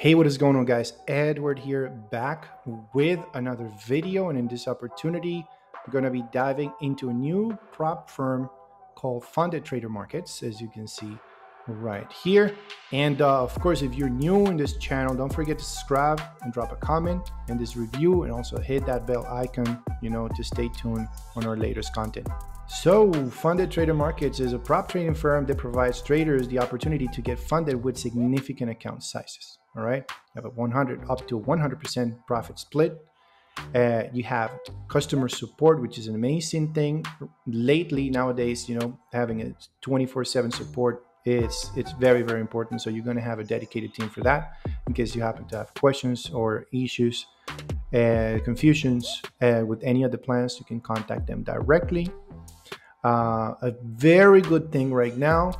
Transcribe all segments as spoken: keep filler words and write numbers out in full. Hey, what is going on, guys? Edward here, back with another video, and in this opportunity we're going to be diving into a new prop firm called Funded Trader Markets, as you can see right here. And uh, of course, if you're new in this channel, don't forget to subscribe and drop a comment in this review, and also hit that bell icon, you know, to stay tuned on our latest content. So Funded Trader Markets is a prop trading firm that provides traders the opportunity to get funded with significant account sizes. All right, you have a one hundred up to one hundred percent profit split. Uh, you have customer support, which is an amazing thing. Lately, nowadays, you know, having a twenty-four seven support, it's it's very, very important. So you're going to have a dedicated team for that in case you happen to have questions or issues, uh, confusions uh, with any of the plans. You can contact them directly. Uh, a very good thing right now.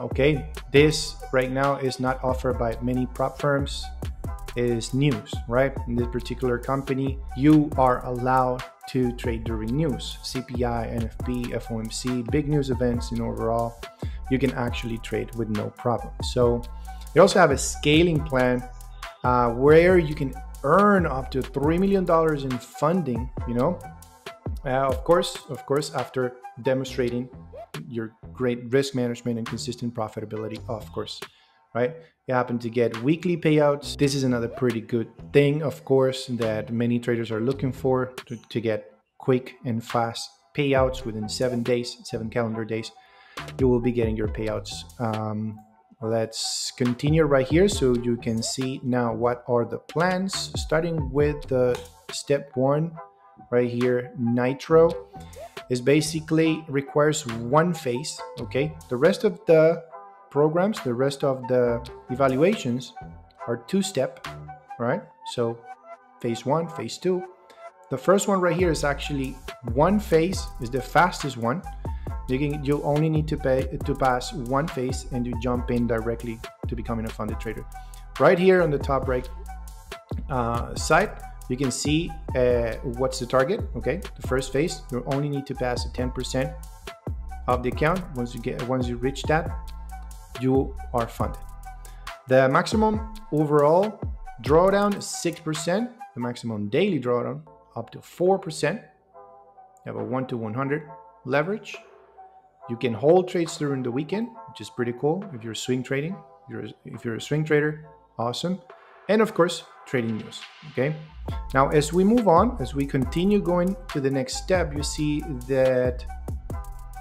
Okay, this right now is not offered by many prop firms. It is news, right? In this particular company, you are allowed to trade during news, C P I, N F P, F O M C, big news events, and overall, you can actually trade with no problem. So they also have a scaling plan uh, where you can earn up to three million dollars in funding, you know, uh, of course, of course, after demonstrating your great risk management and consistent profitability, of course, right? You happen to get weekly payouts. This is another pretty good thing, of course, that many traders are looking for, to, to get quick and fast payouts within seven days, seven calendar days. You will be getting your payouts. Um, let's continue right here so you can see now what are the plans, starting with the step one right here. Nitro is basically requires one phase. Okay, the rest of the programs, the rest of the evaluations are two-step, right? So phase one, phase two. The first one right here is actually one phase, is the fastest one. You can, you only need to pay to pass one phase and you jump in directly to becoming a funded trader. Right here on the top right uh, side, you can see uh, what's the target. Okay, the first phase, you only need to pass ten percent of the account. Once you get, once you reach that, you are funded. The maximum overall drawdown is six percent. The maximum daily drawdown up to four percent. You have a one to one hundred leverage. You can hold trades during the weekend, which is pretty cool. If you're swing trading, you're, if you're a swing trader, awesome. And of course, trading news. Okay, now as we move on, as we continue going to the next step, you see that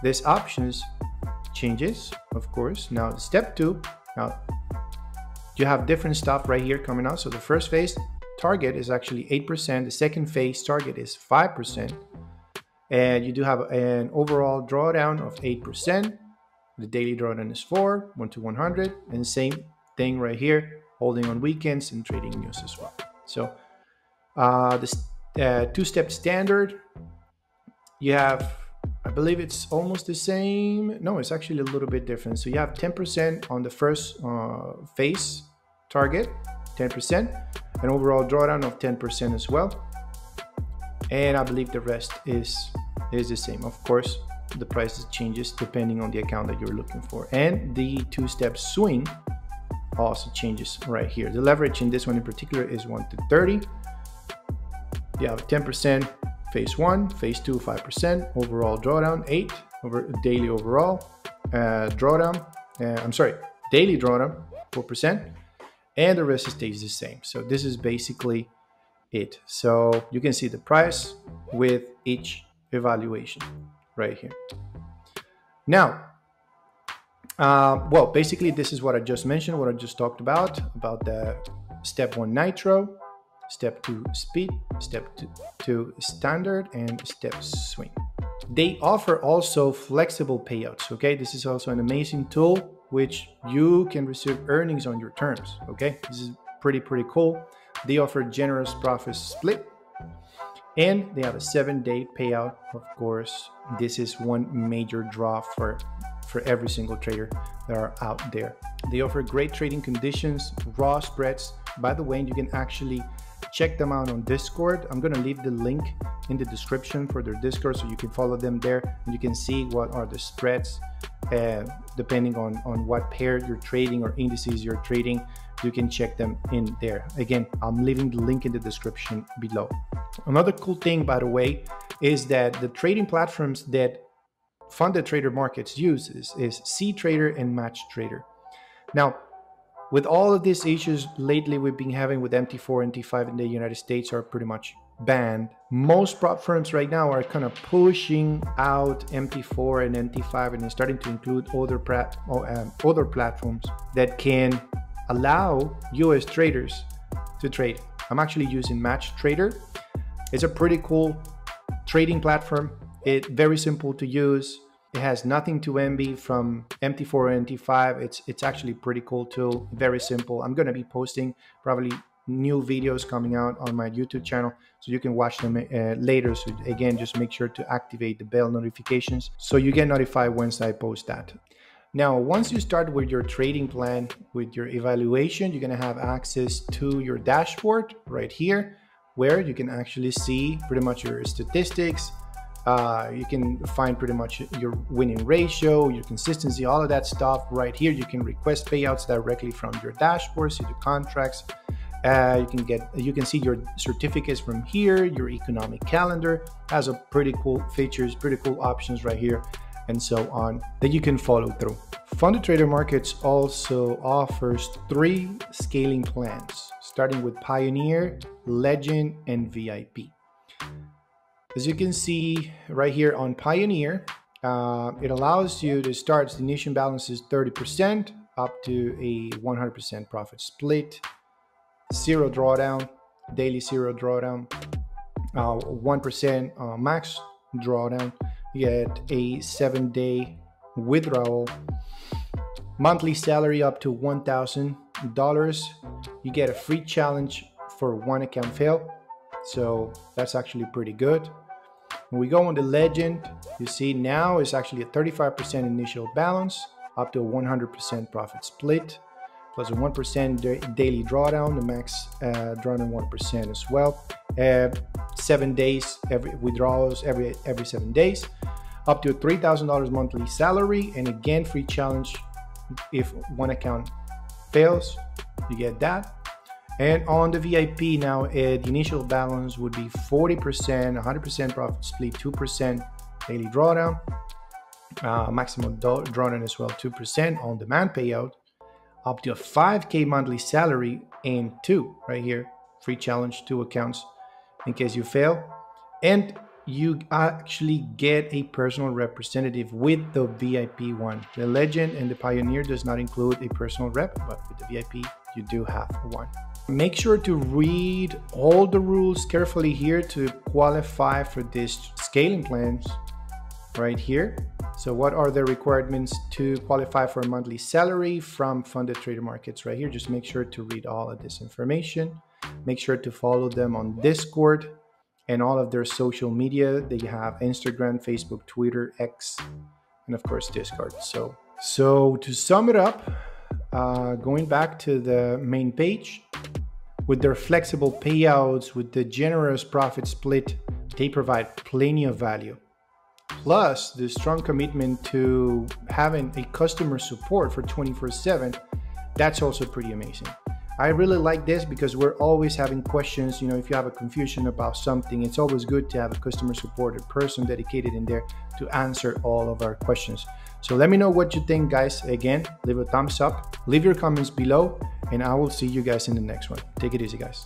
this options changes, of course. Now step two, now you have different stuff right here coming out. So the first phase target is actually eight percent. The second phase target is five percent. And you do have an overall drawdown of eight percent. The daily drawdown is four, one to one hundred, and the same thing right here, holding on weekends and trading news as well. So uh, this uh, two-step standard, you have, I believe it's almost the same. No, it's actually a little bit different. So you have ten percent on the first uh, phase target, ten percent, an overall drawdown of ten percent as well. And I believe the rest is is the same. Of course, the price changes depending on the account that you're looking for. And the two-step swing also changes right here. The leverage in this one in particular is one to thirty. You have ten percent phase one, phase two, five percent, overall drawdown, eight, over daily overall uh, drawdown, uh, I'm sorry, daily drawdown, four percent, and the rest stays the same. So this is basically it. So you can see the price with each evaluation right here. Now, uh, well, basically this is what I just mentioned, what I just talked about, about the step one Nitro, step two speed, step two, two standard, and step swing. They offer also flexible payouts. Okay, this is also an amazing tool which you can receive earnings on your terms. Okay, this is pretty, pretty cool. They offer generous profit split, and they have a seven-day payout. Of course, this is one major draw for, for every single trader that are out there. They offer great trading conditions, raw spreads. By the way, you can actually check them out on Discord. I'm going to leave the link in the description for their Discord, so you can follow them there and you can see what are the spreads, uh, depending on, on what pair you're trading or indices you're trading. you can check them in there. Again, I'm leaving the link in the description below. Another cool thing, by the way, is that the trading platforms that Funded Trader Markets uses is cTrader and Match Trader. Now, with all of these issues lately we've been having with M T four and M T five in the United States are pretty much banned. Most platforms right now are kind of pushing out M T four and M T five and starting to include other, plat or, um, other platforms that can allow U S traders to trade. I'm actually using Match Trader. It's a pretty cool trading platform. It's very simple to use. It has nothing to envy from M T four and M T five. It's, it's actually pretty cool tool, very simple. I'm gonna be posting probably new videos coming out on my YouTube channel, so you can watch them uh, later. So again, just make sure to activate the bell notifications so you get notified once I post that. Now, once you start with your trading plan, with your evaluation, you're gonna have access to your dashboard right here, where you can actually see pretty much your statistics. Uh, you can find pretty much your winning ratio, your consistency, all of that stuff right here. You can request payouts directly from your dashboard, see the contracts. Uh, you can get, you can see your certificates from here. Your economic calendar has a pretty cool features, pretty cool options right here, and so on that you can follow through. Funded Trader Markets also offers three scaling plans, starting with Pioneer, Legend, and V I P. As you can see right here on Pioneer, uh, it allows you to start the initial balances thirty percent up to a one hundred percent profit split, zero drawdown, daily zero drawdown, one percent uh, uh, max drawdown, you get a seven day withdrawal, monthly salary up to one thousand dollars, you get a free challenge for one account fail, so that's actually pretty good. When we go on the Legend, you see now it's actually a thirty-five percent initial balance up to one hundred percent profit split, plus a one percent daily drawdown, the max uh, drawdown one percent as well. Uh, seven days, every withdrawals every every seven days, up to three thousand dollars monthly salary, and again, free challenge if one account fails, you get that. And on the V I P now, uh, the initial balance would be forty percent, one hundred percent profit split, two percent daily drawdown, uh, maximum drawdown as well, two percent on demand payout, up to a five K monthly salary, and two right here, free challenge, two accounts in case you fail. And you actually get a personal representative with the V I P one. The Legend and the Pioneer does not include a personal rep, but with the V I P, you do have one. Make sure to read all the rules carefully here to qualify for these scaling plans right here. So what are the requirements to qualify for a monthly salary from Funded Trader Markets right here? Just make sure to read all of this information. Make sure to follow them on Discord and all of their social media. They have Instagram, Facebook, Twitter, X, and of course Discord. So, so to sum it up, uh, going back to the main page, with their flexible payouts, with the generous profit split, they provide plenty of value. Plus, the strong commitment to having a customer support for twenty-four seven, that's also pretty amazing. I really like this because we're always having questions. You know, if you have a confusion about something, it's always good to have a customer support, a person dedicated in there to answer all of our questions. So let me know what you think, guys. Again, leave a thumbs up, leave your comments below, and I will see you guys in the next one. Take it easy, guys.